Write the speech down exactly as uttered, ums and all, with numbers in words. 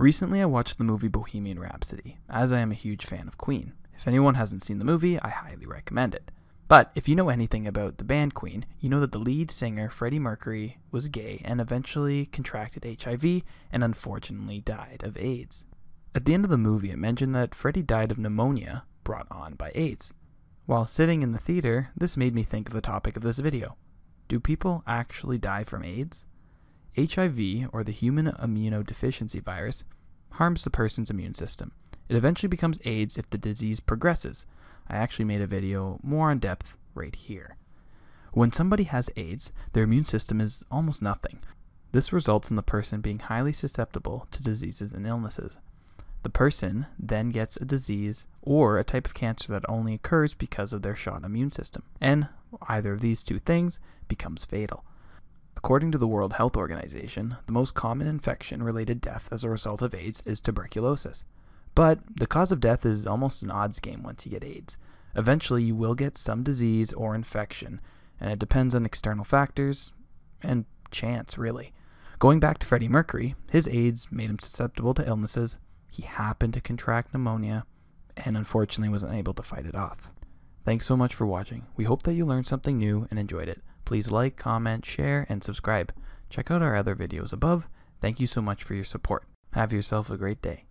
Recently, I watched the movie Bohemian Rhapsody, as I am a huge fan of Queen. If anyone hasn't seen the movie, I highly recommend it. But if you know anything about the band Queen, you know that the lead singer, Freddie Mercury, was gay and eventually contracted H I V and unfortunately died of AIDS. At the end of the movie, it mentioned that Freddie died of pneumonia brought on by AIDS. While sitting in the theater, this made me think of the topic of this video. Do people actually die from AIDS? H I V, or the human immunodeficiency virus, harms the person's immune system. It eventually becomes AIDS if the disease progresses. I actually made a video more in depth right here. When somebody has AIDS, their immune system is almost nothing. This results in the person being highly susceptible to diseases and illnesses. The person then gets a disease or a type of cancer that only occurs because of their shot immune system, and either of these two things becomes fatal. According to the World Health Organization, the most common infection-related death as a result of AIDS is tuberculosis. But the cause of death is almost an odds game once you get AIDS. Eventually, you will get some disease or infection, and it depends on external factors and chance, really. Going back to Freddie Mercury, his AIDS made him susceptible to illnesses. He happened to contract pneumonia and unfortunately was unable to fight it off. Thanks so much for watching. We hope that you learned something new and enjoyed it. Please like, comment, share, and subscribe. Check out our other videos above. Thank you so much for your support. Have yourself a great day.